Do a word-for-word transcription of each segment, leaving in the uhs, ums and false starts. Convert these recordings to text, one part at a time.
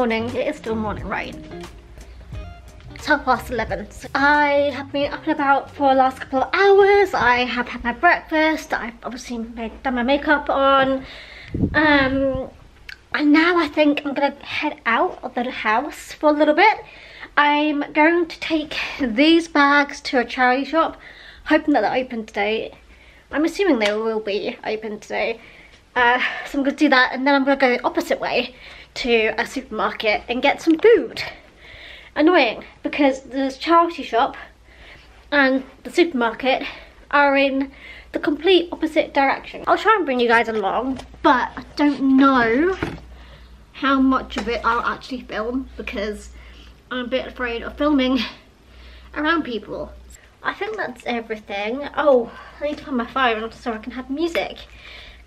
morning. It is still morning, right? It's half past eleven. So I have been up and about for the last couple of hours. I have had my breakfast. I've obviously made, done my makeup on. Um, and now I think I'm going to head out of the house for a little bit. I'm going to take these bags to a charity shop, hoping that they're open today. I'm assuming they will be open today. Uh, so I'm going to do that, and then I'm going to go the opposite way to a supermarket and get some food. Annoying, because the charity shop and the supermarket are in the complete opposite direction. I'll try and bring you guys along, but I don't know how much of it I'll actually film, because I'm a bit afraid of filming around people. I think that's everything. Oh, I need to find my phone so I can have music,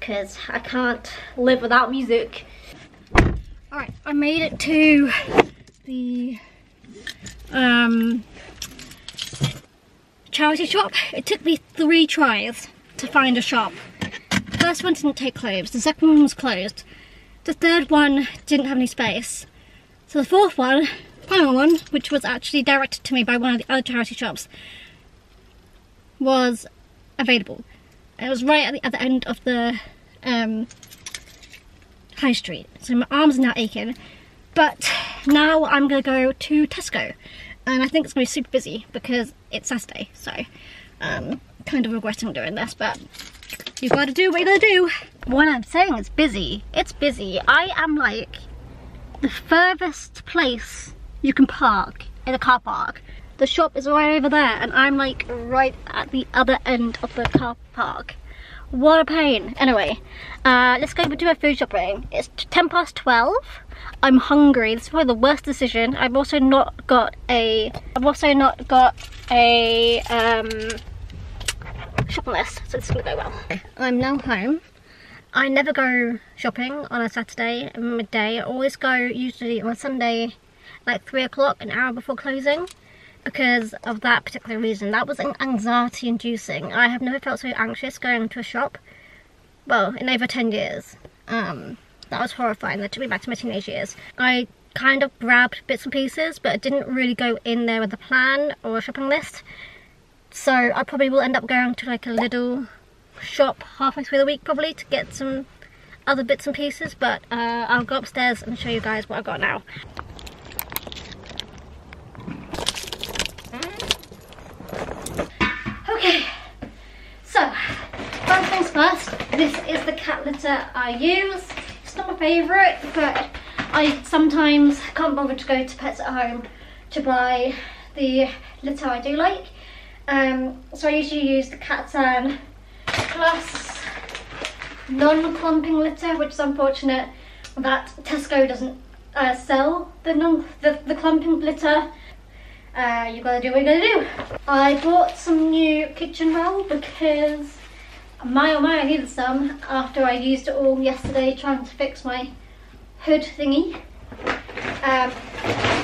because I can't live without music. Alright, I made it to the um, charity shop. It took me three tries to find a shop. The first one didn't take clothes, the second one was closed, the third one didn't have any space, so the fourth one, final one, which was actually directed to me by one of the other charity shops, was available. It was right at the other end of the um, high street, so my arms are now aching. But now I'm going to go to Tesco, and I think it's going to be super busy because it's Saturday, so um kind of regretting doing this, but you've got to do what you got to do. When I'm saying it's busy, it's busy. I am like the furthest place you can park in a car park. The shop is right over there, and I'm like right at the other end of the car park. What a pain. Anyway, uh, let's go do my food shopping. It's ten past twelve. I'm hungry. This is probably the worst decision. I've also not got a, I've also not got a um, shopping list, so this is gonna go well. I'm now home. I never go shopping on a Saturday midday. I always go usually on a Sunday, like three o'clock, an hour before closing, because of that particular reason. That was anxiety inducing. I have never felt so anxious going to a shop, well, in over ten years. Um, that was horrifying. That took me back to my teenage years. I kind of grabbed bits and pieces, but I didn't really go in there with a plan or a shopping list. So I probably will end up going to like a Lidl shop halfway through the week probably to get some other bits and pieces, but uh, I'll go upstairs and show you guys what I've got now. Okay, so first things first, this is the cat litter I use. It's not my favourite, but I sometimes can't bother to go to Pets at Home to buy the litter I do like. Um, so I usually use the Catzan Plus non-clumping litter, which is unfortunate that Tesco doesn't uh, sell the, non the, the clumping litter. Uh, you gotta do what you gotta do. I bought some new kitchen roll because my oh my I needed some after I used it all yesterday trying to fix my hood thingy. Um,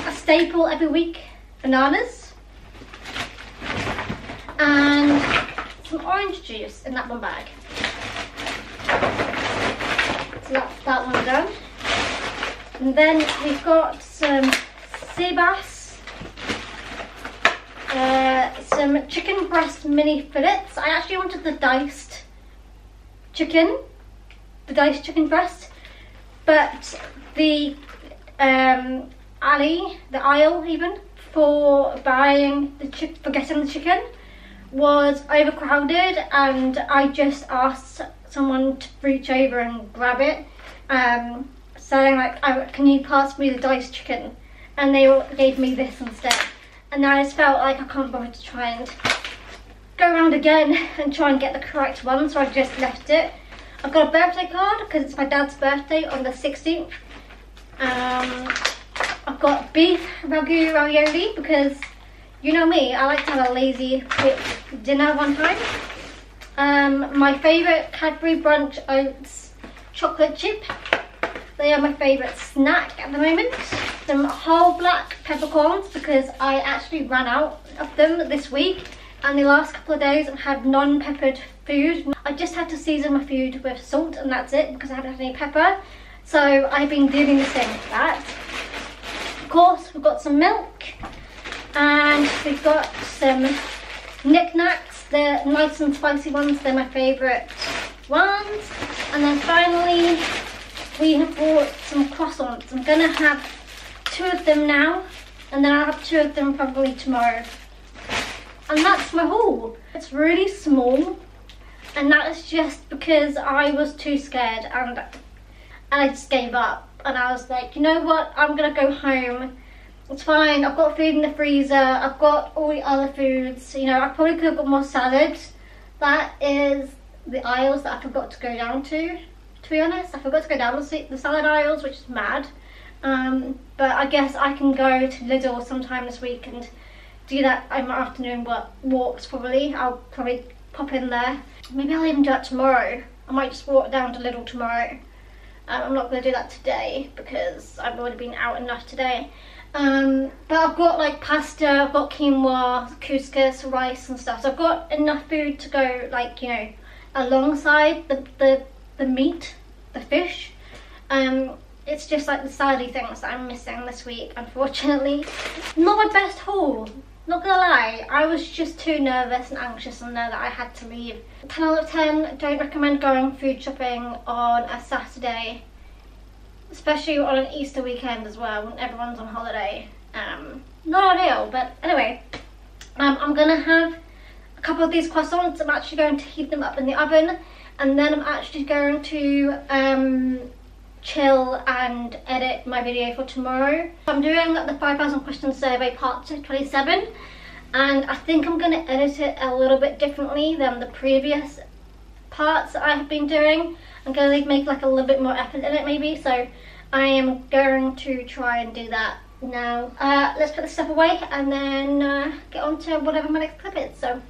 a staple every week, bananas, and some orange juice in that one bag. So that's that one done. And then we've got some sea bass. Uh, some chicken breast mini fillets. I actually wanted the diced chicken, the diced chicken breast, but the um, alley, the aisle even, for buying the chick for getting the chicken was overcrowded, and I just asked someone to reach over and grab it, um, saying like, oh, can you pass me the diced chicken? And they gave me this instead. And I just felt like I can't bother to try and go around again and try and get the correct one, so I just left it. I've got a birthday card because it's my dad's birthday on the sixteenth. Um, I've got beef ragu ravioli because, you know me, I like to have a lazy quick dinner one time. Um, my favourite Cadbury brunch oats chocolate chip. They are my favourite snack at the moment. Some whole black peppercorns because I actually ran out of them this week, and the last couple of days I've had non-peppered food. I just had to season my food with salt, and that's it, because I haven't had any pepper. So I've been dealing the same with that. course, we've got some milk and we've got some knickknacks. They're nice and spicy ones, they're my favourite ones. And then finally, we have bought some croissants. I'm gonna have two of them now, and then I'll have two of them probably tomorrow. And that's my haul. It's really small, and that is just because I was too scared and, and I just gave up. And I was like, you know what, I'm gonna go home. It's fine, I've got food in the freezer, I've got all the other foods. You know, I probably could have got more salad. That is the aisles that I forgot to go down to. To be honest, I forgot to go down the salad aisles, which is mad. Um, but I guess I can go to Lidl sometime this week and do that in my afternoon walks probably. I'll probably pop in there. Maybe I'll even do that tomorrow. I might just walk down to Lidl tomorrow. Um, I'm not going to do that today because I've already been out enough today. Um, but I've got like pasta, I've got quinoa, couscous, rice and stuff. So I've got enough food to go like, you know, alongside the, the, the meat, the fish. Um, it's just like the salady things that I'm missing this week, unfortunately. Not my best haul. Not gonna lie, I was just too nervous and anxious on there that I had to leave. ten out of ten, don't recommend going food shopping on a Saturday, especially on an Easter weekend as well when everyone's on holiday. Um, not ideal, but anyway, um, I'm gonna have a couple of these croissants. I'm actually going to heat them up in the oven, and then I'm actually going to um, chill and edit my video for tomorrow. I'm doing the five thousand question survey part twenty-seven, and I think I'm going to edit it a little bit differently than the previous parts that I have been doing. I'm going to make like a little bit more effort in it maybe, so I am going to try and do that now. Uh, let's put this stuff away and then uh, get on to whatever my next clip is, so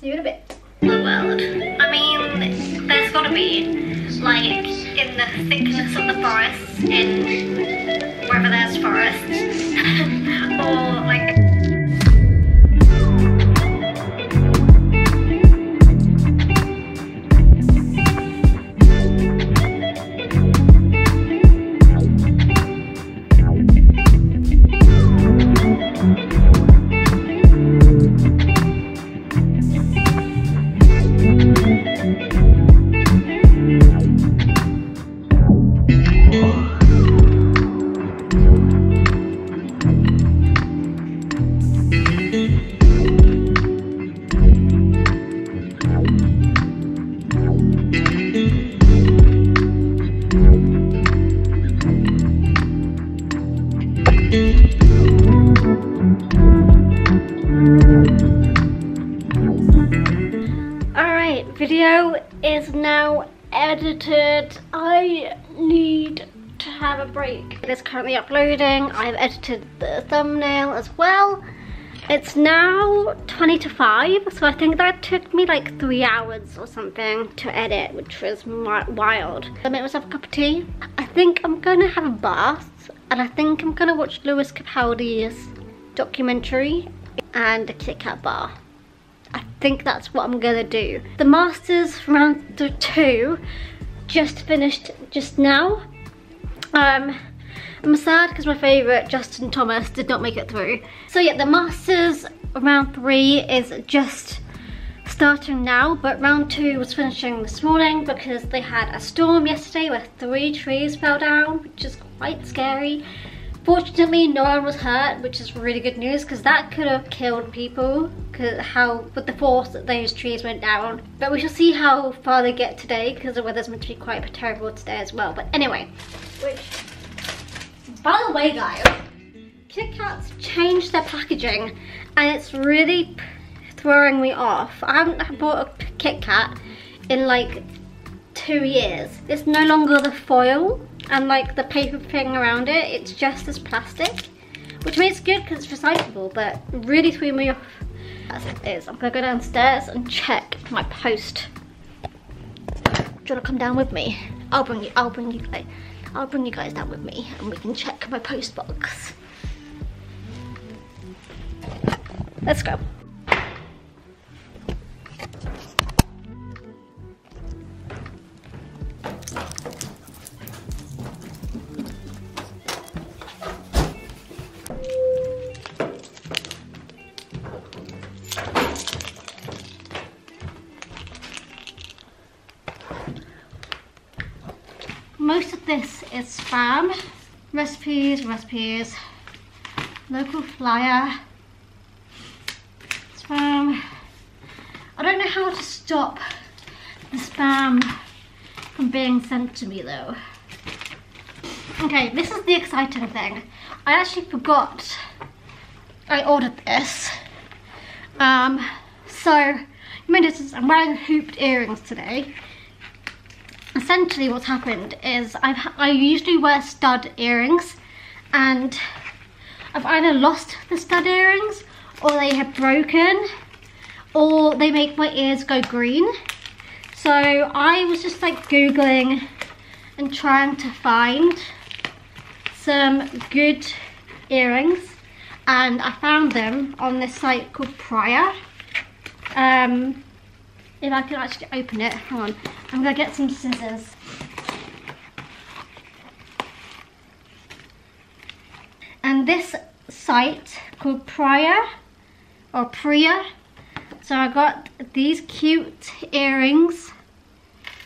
see you in a bit. The world. I mean, there's got to be like in the thickness of the forest, in wherever there's forest, or like... is now edited. I need to have a break. It's currently uploading. I've edited the thumbnail as well. It's now twenty to five, so I think that took me like three hours or something to edit, which was wild. I made myself a cup of tea. I think I'm gonna have a bath, and I think I'm gonna watch Lewis Capaldi's documentary and a KitKat bar. I think that's what I'm gonna do. The Masters round two just finished just now. Um, I'm sad because my favourite Justin Thomas did not make it through. So yeah, the Masters round three is just starting now, but round two was finishing this morning because they had a storm yesterday where three trees fell down, which is quite scary. Fortunately, no one was hurt, which is really good news because that could have killed people because how with the force that those trees went down. But we shall see how far they get today because the weather's meant to be quite terrible today as well. But anyway, which, by the way guys, KitKat's changed their packaging and it's really throwing me off. I haven't bought a KitKat in like two years. It's no longer the foil and like the paper thing around it, it's just this plastic, which makes it good because it's recyclable, but really threw me off. As it is, I'm gonna go downstairs and check my post. Do you wanna come down with me? I'll bring you, I'll bring you guys, I'll bring you guys down with me and we can check my post box. Let's go. most of this is spam. Recipes, recipes, local flyer, spam. I don't know how to stop the spam from being sent to me though. Okay, this is the exciting thing. I actually forgot I ordered this. Um, so, you may notice I'm wearing hooped earrings today. Essentially what's happened is I've, I usually wear stud earrings, and I've either lost the stud earrings or they have broken or they make my ears go green. So I was just like Googling and trying to find some good earrings, and I found them on this site called Prior. Um, if I can actually open it, hang on, I'm gonna get some scissors. And this site called Prior, or Priya, so I got these cute earrings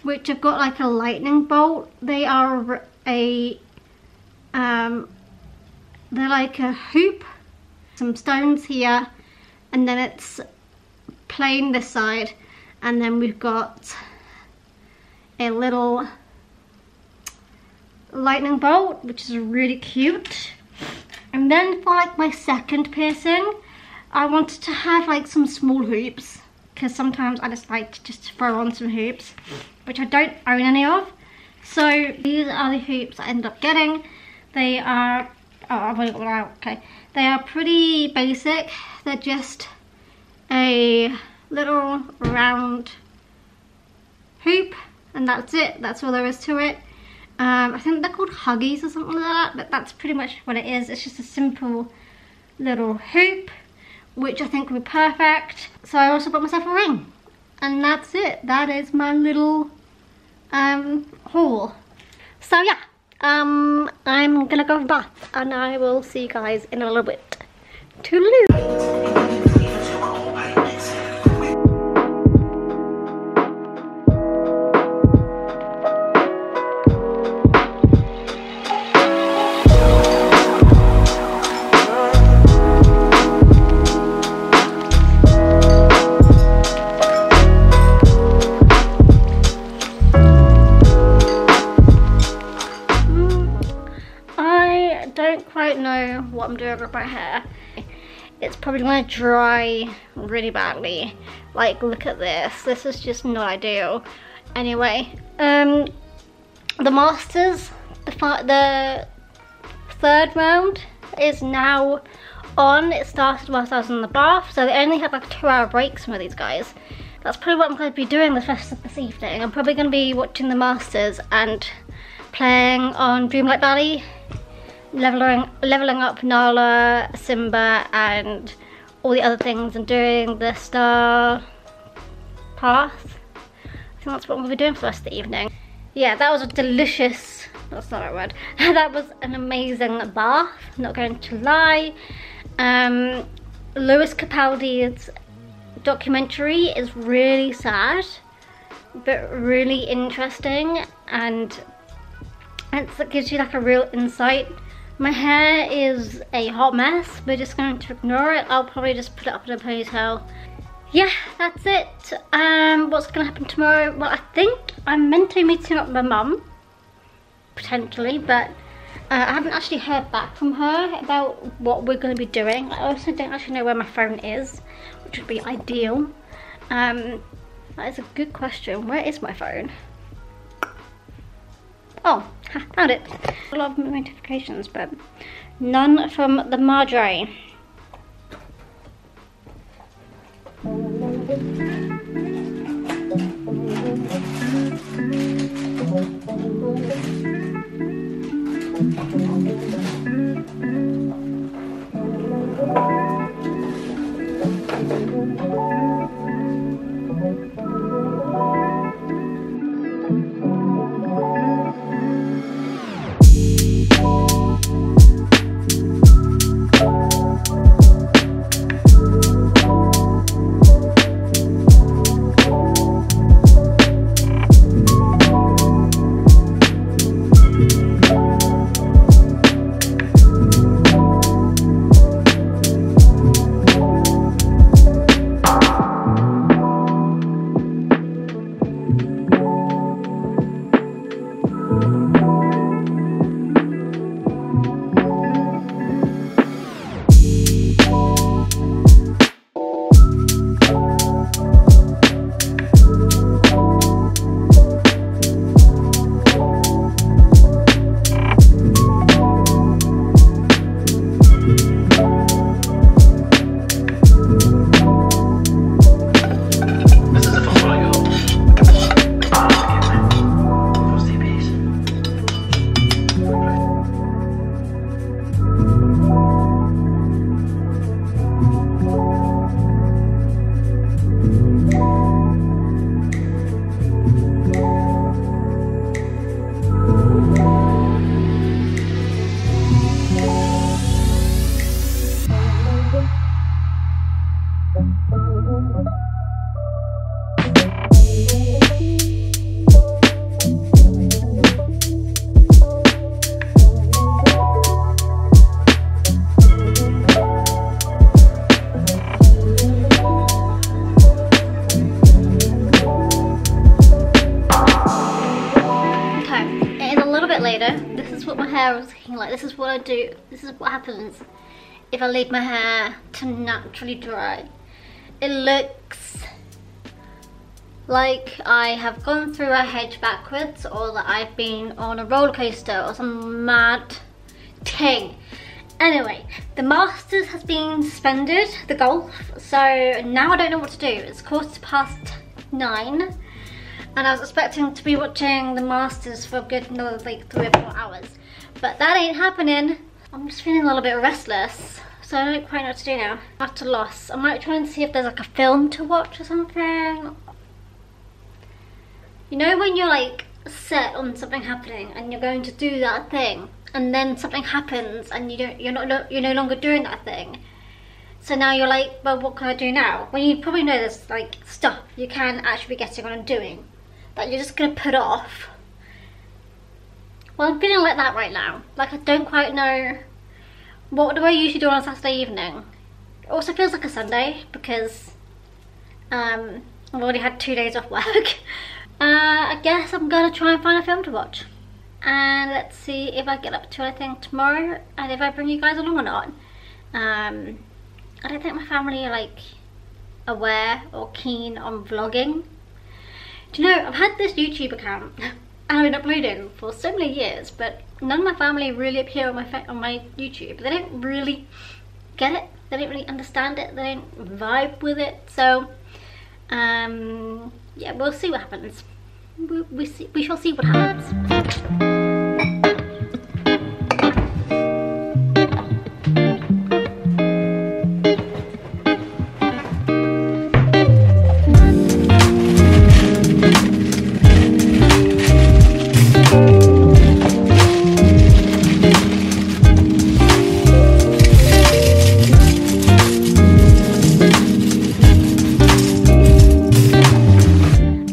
which have got like a lightning bolt. They are a, um, they're like a hoop, some stones here, and then it's plain this side, and then we've got a little lightning bolt, which is really cute. And then for like my second piercing, I wanted to have like some small hoops, because sometimes I just like to just throw on some hoops, which I don't own any of. So these are the hoops I ended up getting. They are, oh, I've already got one out, okay. They are pretty basic. They're just a little round hoop, and that's it. That's all there is to it. Um, I think they're called Huggies or something like that, but that's pretty much what it is. It's just a simple little hoop, which I think would be perfect. So I also bought myself a ring, and that's it. That is my little um, haul. So yeah, um, I'm gonna go for a bath, and I will see you guys in a little bit. Toodaloo! What I'm doing with my hair. It's probably gonna dry really badly. Like, look at this. This is just not ideal. Anyway, um, the Masters, the, the third round is now on. It started whilst I was in the bath, so they only had like a two hour break, some of these guys. That's probably what I'm gonna be doing the rest of this evening. I'm probably gonna be watching the Masters and playing on Dreamlight Valley. Leveling, leveling up Nala, Simba, and all the other things, and doing the star path. I think that's what we'll be doing for the rest of the evening. Yeah, that was a delicious, that's not that word, that was an amazing bath, not going to lie. Um, Lewis Capaldi's documentary is really sad, but really interesting, and it's, it gives you like a real insight. My hair is a hot mess. We're just going to ignore it. I'll probably just put it up in a ponytail. Yeah, that's it. Um, what's going to happen tomorrow? Well, I think I'm meant to be meeting up with my mum, potentially, but uh, I haven't actually heard back from her about what we're going to be doing. I also don't actually know where my phone is, which would be ideal. Um, that is a good question. Where is my phone? Oh, I found it. A lot of notifications, but none from the Marjorie. later. This is what my hair is looking like. This is what I do. This is what happens if I leave my hair to naturally dry. It looks like I have gone through a hedge backwards, or that I've been on a roller coaster or some mad thing. Anyway, the Masters has been suspended, the golf, so now I don't know what to do. It's quarter past nine, and I was expecting to be watching the Masters for a good another like three or four hours, but that ain't happening. I'm just feeling a little bit restless, so I don't quite know what to do now. I'm at a loss. I might try and see if there's like a film to watch or something. You know when you're like set on something happening and you're going to do that thing, and then something happens and you don't, you're not, you're no longer doing that thing. So now you're like, well, what can I do now? When you probably know there's like stuff you can actually be getting on and doing that you're just gonna put off. Well, I'm feeling like that right now. Like I don't quite know, what do I usually do on a Saturday evening? It also feels like a Sunday because um, I've already had two days off work. Uh, I guess I'm gonna try and find a film to watch, and let's see if I get up to anything tomorrow and if I bring you guys along or not. Um, I don't think my family are like aware or keen on vlogging. Do you know, I've had this YouTube account and I've been uploading for so many years, but none of my family really appear on my fa on my YouTube. They don't really get it. They don't really understand it. They don't vibe with it. So, um, yeah, we'll see what happens. We, we, see, we shall see what happens.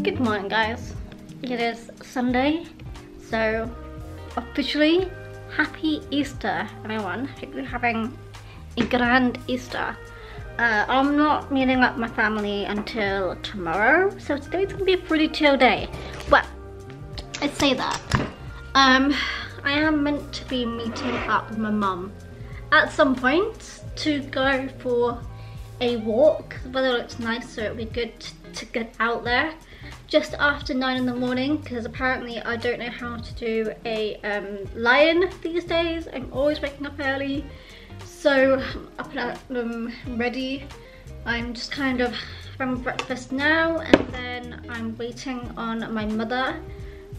Good morning, guys. It is Sunday, so officially happy Easter, everyone. Hope you're having a grand Easter. Uh, I'm not meeting up my family until tomorrow, so today's gonna be a pretty chill day. Well, I'd say that. Um, I am meant to be meeting up with my mum at some point to go for a walk. The weather looks nice, so it'll be good to, to get out there. Just after nine in the morning, because apparently I don't know how to do a um, lion these days. I'm always waking up early, so I'm up and um, ready. I'm just kind of having breakfast now, and then I'm waiting on my mother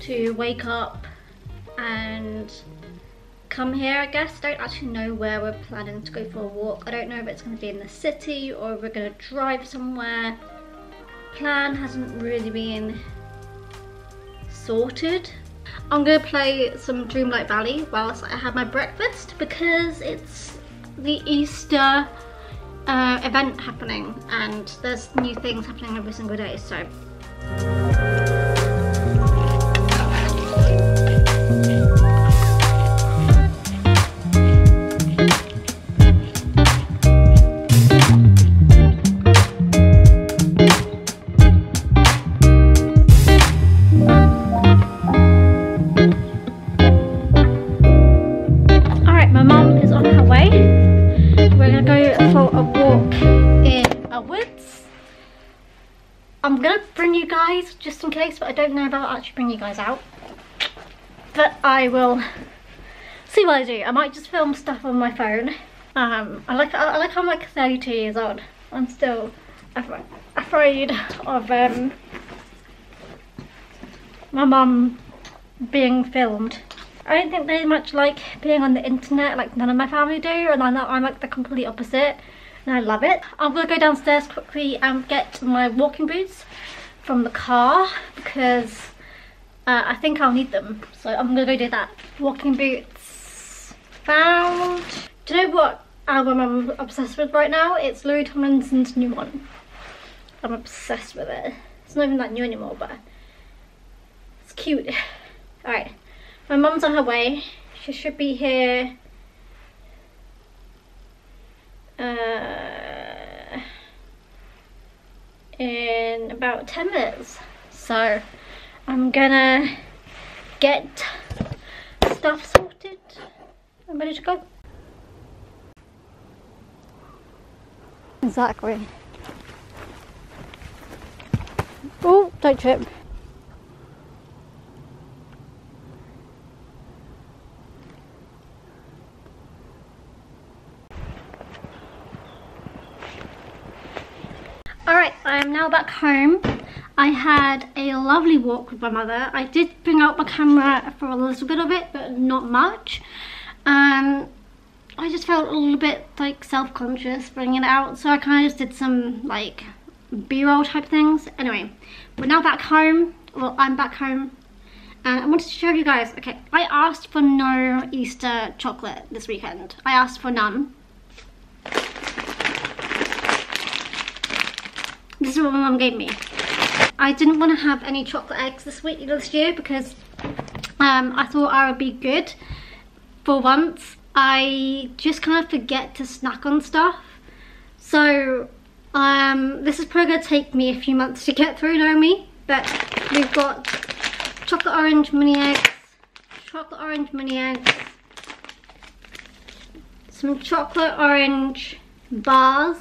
to wake up and come here, I guess. I don't actually know where we're planning to go for a walk. I don't know if it's going to be in the city or if we're going to drive somewhere. Plan hasn't really been sorted. I'm gonna play some Dreamlight Valley whilst I have my breakfast, because it's the Easter uh, event happening and there's new things happening every single day, so. Just in case, but I don't know if I'll actually bring you guys out, but I will see what I do. I might just film stuff on my phone. um I like I like how I'm like thirty-two years old. I'm still af afraid of um my mum being filmed. I don't think they much like being on the internet, like none of my family do, and I know I'm like the complete opposite, and I love it. I'm gonna go downstairs quickly and get my walking boots from the car, because uh, I think I'll need them, so I'm gonna go do that. Walking boots found. Do you know what album I'm obsessed with right now? It's Louis Tomlinson's new one. I'm obsessed with it. It's not even that new anymore, but it's cute. All right, my mum's on her way. She should be here uh in about ten minutes, so I'm gonna get stuff sorted. I'm ready to go. Exactly. Oh, don't trip. Alright, I am now back home. I had a lovely walk with my mother. I did bring out my camera for a little bit of it, but not much. Um, I just felt a little bit like self-conscious bringing it out, so I kind of just did some like b-roll type things. Anyway, we're now back home. Well, I'm back home, and I wanted to show you guys. Okay, I asked for no Easter chocolate this weekend. I asked for none. This is what my mum gave me. I didn't want to have any chocolate eggs this week this year because um, I thought I would be good for once. I just kind of forget to snack on stuff, so um, this is probably going to take me a few months to get through, know me, but we've got chocolate orange mini eggs, chocolate orange mini eggs, some chocolate orange bars,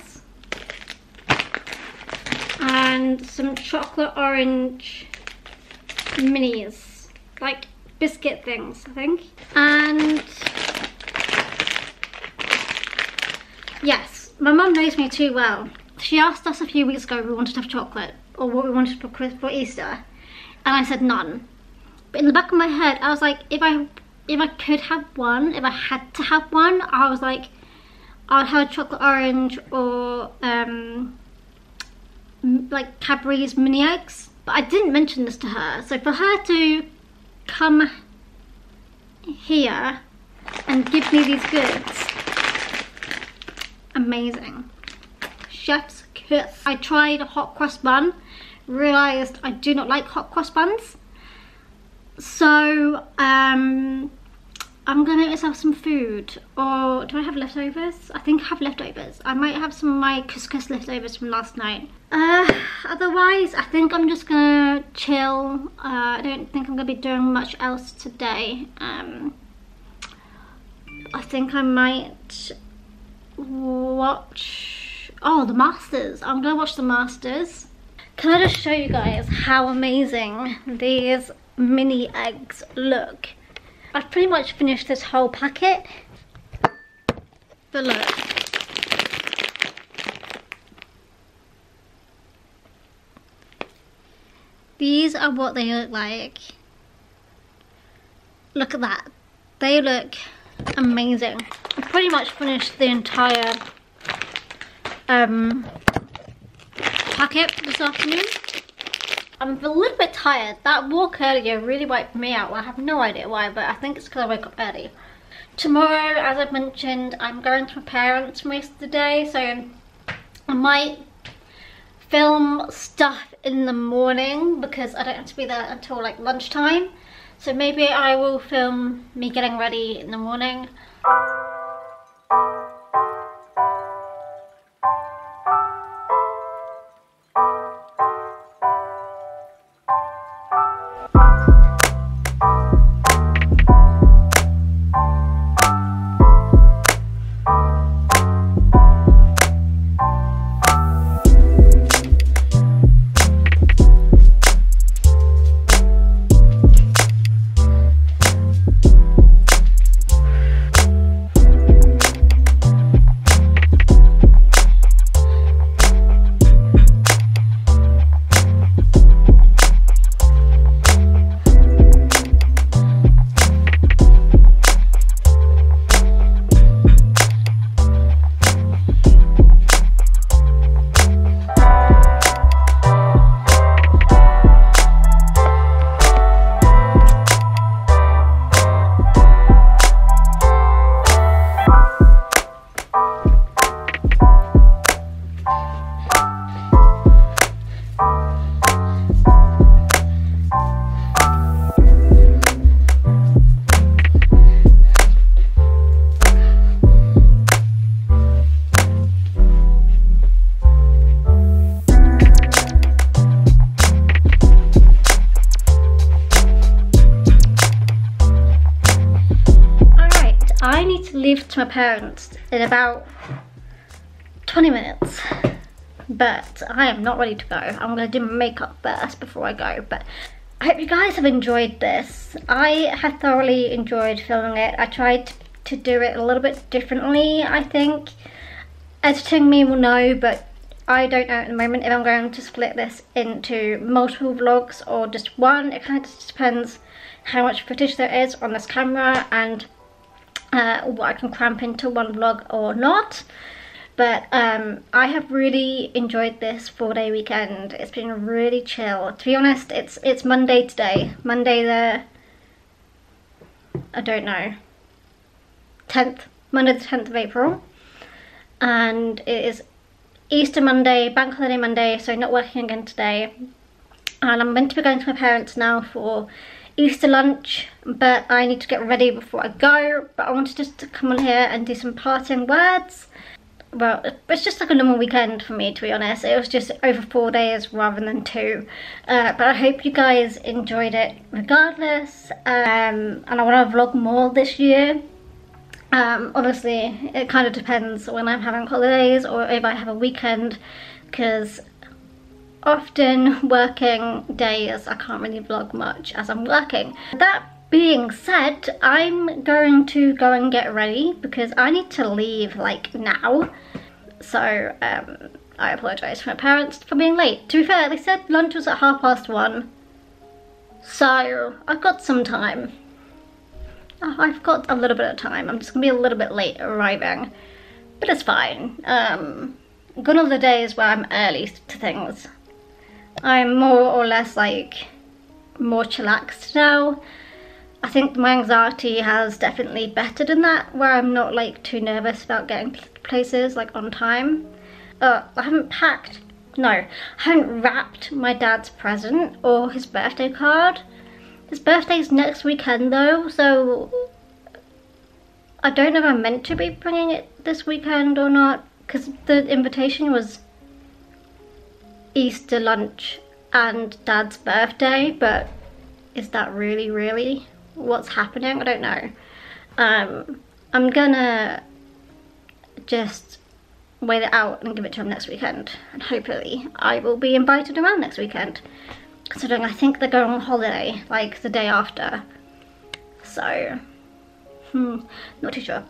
and some chocolate orange minis, like biscuit things, I think. And yes, my mum knows me too well. She asked us a few weeks ago if we wanted to have chocolate or what we wanted for for Easter, and I said none. But in the back of my head, I was like, if I if I could have one, if I had to have one, I was like, I would have a chocolate orange or um. like Cadbury's mini eggs. But I didn't mention this to her, so for her to come here and give me these goods, amazing. Chef's kiss. I tried a hot cross bun, realised I do not like hot cross buns, so um, I'm gonna make myself some food. Or do I have leftovers? I think I have leftovers. I might have some of my couscous leftovers from last night. Uh, otherwise, I think I'm just gonna chill. Uh, I don't think I'm gonna be doing much else today. Um, I think I might watch... Oh, the Masters. I'm gonna watch the Masters. Can I just show you guys how amazing these mini eggs look? I've pretty much finished this whole packet, but look. These are what they look like. Look at that. They look amazing. I've pretty much finished the entire um, packet this afternoon. I'm a little bit tired. That walk earlier really wiped me out. Well, I have no idea why, but I think it's because I woke up early. Tomorrow, as I've mentioned, I'm going to my parents for most of the day, so I might film stuff in the morning because I don't have to be there until like lunchtime. So maybe I will film me getting ready in the morning. I need to leave to my parents in about twenty minutes. But I am not ready to go. I'm gonna do my makeup first before I go. But I hope you guys have enjoyed this. I have thoroughly enjoyed filming it. I tried to do it a little bit differently, I think. Editing me will know, but I don't know at the moment if I'm going to split this into multiple vlogs or just one. It kind of just depends how much footage there is on this camera and uh, what I can cramp into one vlog or not. But um, I have really enjoyed this four-day weekend. It's been really chill. To be honest, it's it's Monday today. Monday the... I don't know. tenth. Monday the tenth of April. And it is Easter Monday, Bank Holiday Monday, so not working again today. And I'm meant to be going to my parents now for Easter lunch, but I need to get ready before I go. But I wanted just to come on here and do some parting words. Well, it's just like a normal weekend for me, to be honest. It was just over four days rather than two. Uh, but I hope you guys enjoyed it regardless. Um, and I want to vlog more this year. Um, honestly, it kind of depends when I'm having holidays or if I have a weekend. Because often working days, I can't really vlog much as I'm working. That being said, I'm going to go and get ready because I need to leave like now. So um, I apologise to my parents for being late. To be fair, they said lunch was at half past one. So I've got some time. I've got a little bit of time. I'm just going to be a little bit late arriving. But it's fine. Um, gone are the days where I'm early to things. I'm more or less like more chillaxed now. I think my anxiety has definitely bettered in that, where I'm not like too nervous about getting places like on time. Uh, I haven't packed, no, I haven't wrapped my dad's present or his birthday card. His birthday's next weekend though, so I don't know if I'm meant to be bringing it this weekend or not, because the invitation was Easter lunch and dad's birthday, but is that really, really what's happening? I don't know. Um, I'm gonna just wait it out and give it to him next weekend. And hopefully I will be invited around next weekend. Considering I think they're going on holiday, like the day after. So, hmm, not too sure.